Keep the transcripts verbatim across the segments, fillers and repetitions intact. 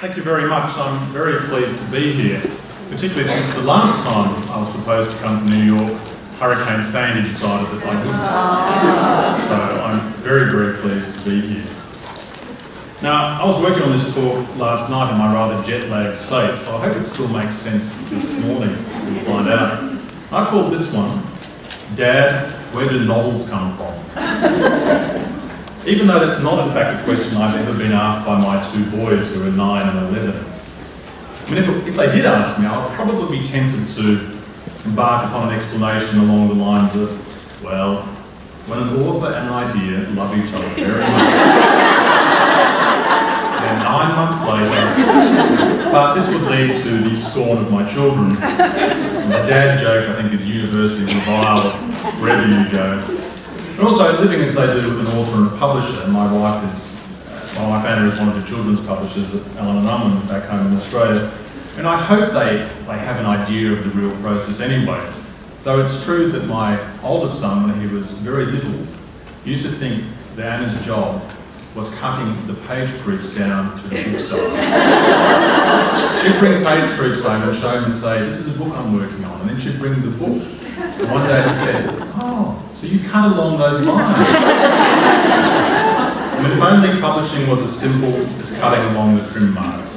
Thank you very much. I'm very pleased to be here, particularly since the last time I was supposed to come to New York, Hurricane Sandy decided that I couldn't. So I'm very, very pleased to be here. Now, I was working on this talk last night in my rather jet-lagged state, so I hope it still makes sense this morning. We'll find out. I called this one, Dad, where do novels come from? Even though that's not in fact a question I've ever been asked by my two boys who are nine and eleven. I mean, if, if they did ask me, I would probably be tempted to embark upon an explanation along the lines of, well, when an author and an idea love each other very much. And nine months later, but this would lead to the scorn of my children. And the dad joke, I think, is universally reviled wherever you go. And also, living as they do with an author and a publisher, and my wife is, uh, my wife Anna is one of the children's publishers at Allen and Unwin back home in Australia. And I hope they, they have an idea of the real process anyway. Though it's true that my oldest son, when he was very little, used to think that Anna's job was cutting the page proofs down to the bookseller. She'd bring page proofs home and show him and say, this is a book I'm working on, and then she'd bring the book. And one day he said, oh, so you cut along those lines. I mean, if only publishing was as simple as cutting along the trim marks.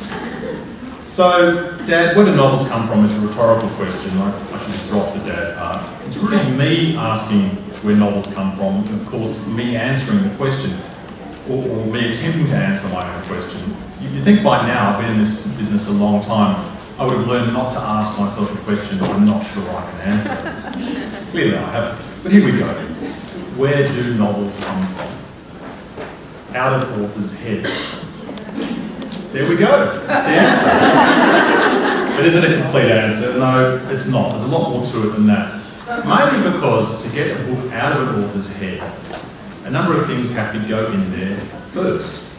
So, Dad, where do novels come from is a rhetorical question. I, I should just drop the dad part. It's really me asking where novels come from, and of course, me answering the question. Or, or me attempting to answer my own question. You, you think by now, I've been in this business a long time, I would have learned not to ask myself a question that I'm not sure I can answer. Clearly I haven't. But here we go. Where do novels come from? Out of authors' heads. There we go. That's the answer. But is it a complete answer? No, it's not. There's a lot more to it than that. Mainly because to get a book out of an author's head, a number of things have to go in there first.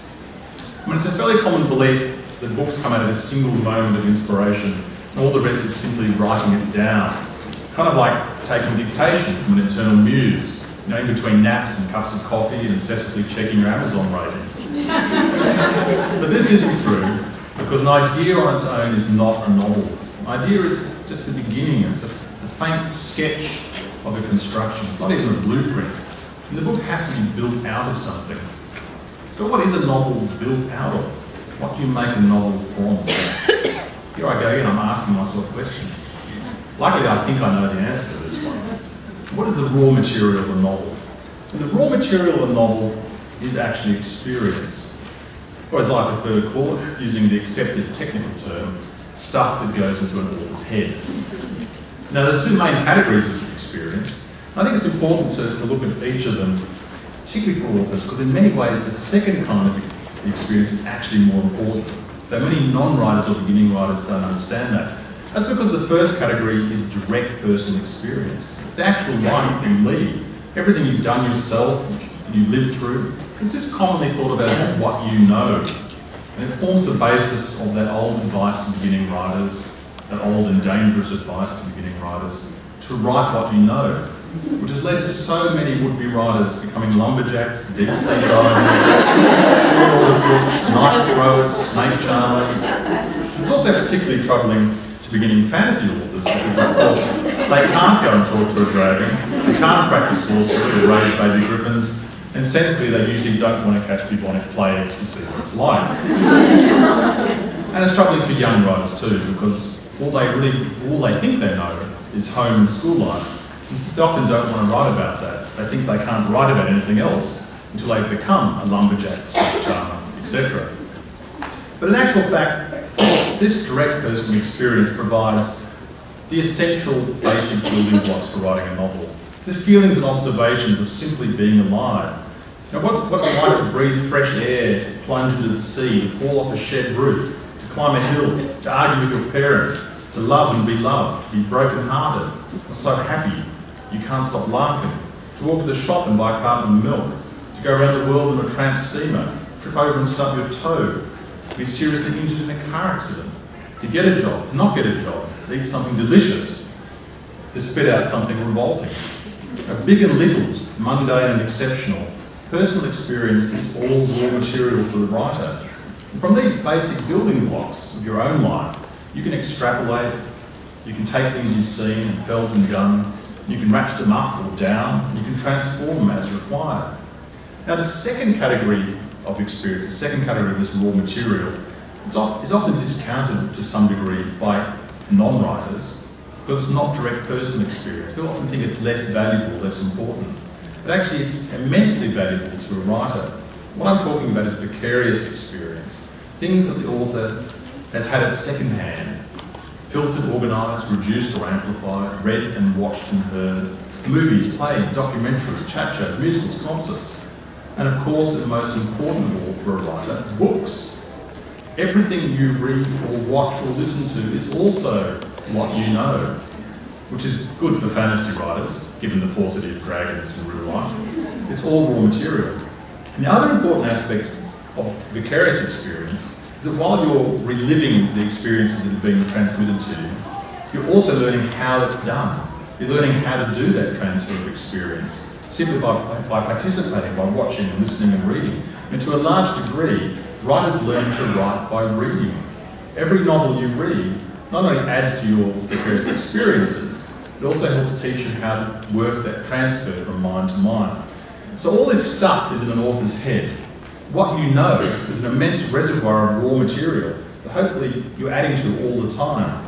I mean, it's a fairly common belief that books come out of a single moment of inspiration, and all the rest is simply writing it down. Kind of like taking dictation from an internal muse, you know, in between naps and cups of coffee and obsessively checking your Amazon ratings. But this isn't true, because an idea on its own is not a novel. An idea is just the beginning. It's a, a faint sketch of a construction. It's not even a blueprint. And the book has to be built out of something. So what is a novel built out of? What do you make a novel from? Here I go again, I'm asking myself questions. Luckily, I think I know the answer to this one. What is the raw material of a novel? And the raw material of a novel is actually experience. Or as I prefer to call it, using the accepted technical term, stuff that goes into an author's head. Now, there's two main categories of experience. I think it's important to, to look at each of them, particularly for authors, because in many ways the second kind of experience is actually more important, though many non-writers or beginning writers don't understand that. That's because the first category is direct personal experience. It's the actual life you lead, everything you've done yourself, you lived through. This is commonly thought about as what you know, and it forms the basis of that old advice to beginning writers, that old and dangerous advice to beginning writers, to write what you know, which has led to so many would-be writers becoming lumberjacks, deep-sea divers, short-order cooks, knife throwers, snake charmers. It's also particularly troubling to beginning fantasy authors because, of course, they can't go and talk to a dragon, they can't practice sorcery or raise baby griffins, and sensibly they usually don't want to catch bubonic plague to see what it's like. And it's troubling for young writers too, because all they really, all they think they know is home and school life. They often don't want to write about that. They think they can't write about anything else until they become a lumberjack, snake charmer, et cetera. But in actual fact, this direct personal experience provides the essential basic building blocks for writing a novel. It's the feelings and observations of simply being alive. Now, what's what it's like to breathe fresh air, to plunge into the sea, to fall off a shed roof, to climb a hill, to argue with your parents, to love and be loved, to be broken-hearted, or so happy you can't stop laughing, to walk to the shop and buy a carton of milk, to go around the world on a tramp steamer, trip over and stub your toe, to be seriously injured in a car accident, to get a job, to not get a job, to eat something delicious, to spit out something revolting. A big and little, mundane and exceptional, personal experience is all raw material for the writer. From these basic building blocks of your own life, you can extrapolate, you can take things you've seen and felt and done, you can ratchet them up or down, you can transform them as required. Now the second category of experience, the second category of this raw material, is often discounted to some degree by non-writers because it's not direct personal experience. They'll often think it's less valuable, less important. But actually it's immensely valuable to a writer. What I'm talking about is vicarious experience, things that the author has had at second hand, filtered, organised, reduced or amplified, read and watched and heard, movies, plays, documentaries, chat shows, musicals, concerts, and of course, the most important of all for a writer, books. Everything you read or watch or listen to is also what you know, which is good for fantasy writers, given the paucity of dragons in real life. It's all raw material. And the other important aspect of vicarious experience is that while you're reliving the experiences that are being transmitted to you, you're also learning how it's done. You're learning how to do that transfer of experience, simply by, by participating, by watching and listening and reading. And to a large degree, writers learn to write by reading. Every novel you read not only adds to your vicarious experiences, it also helps teach you how to work that transfer from mind to mind. So all this stuff is in an author's head. What you know is an immense reservoir of raw material that hopefully you're adding to all the time.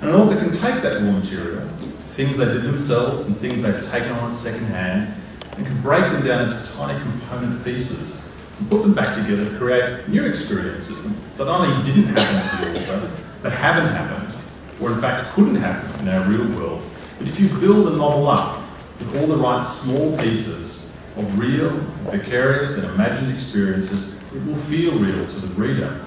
And an author can take that raw material, things they did themselves and things they've taken on secondhand, and can break them down into tiny component pieces and put them back together to create new experiences that not only didn't happen to the author, but haven't happened, or in fact couldn't happen in our real world. But if you build a novel up with all the right small pieces of real, vicarious and imagined experiences, it will feel real to the reader.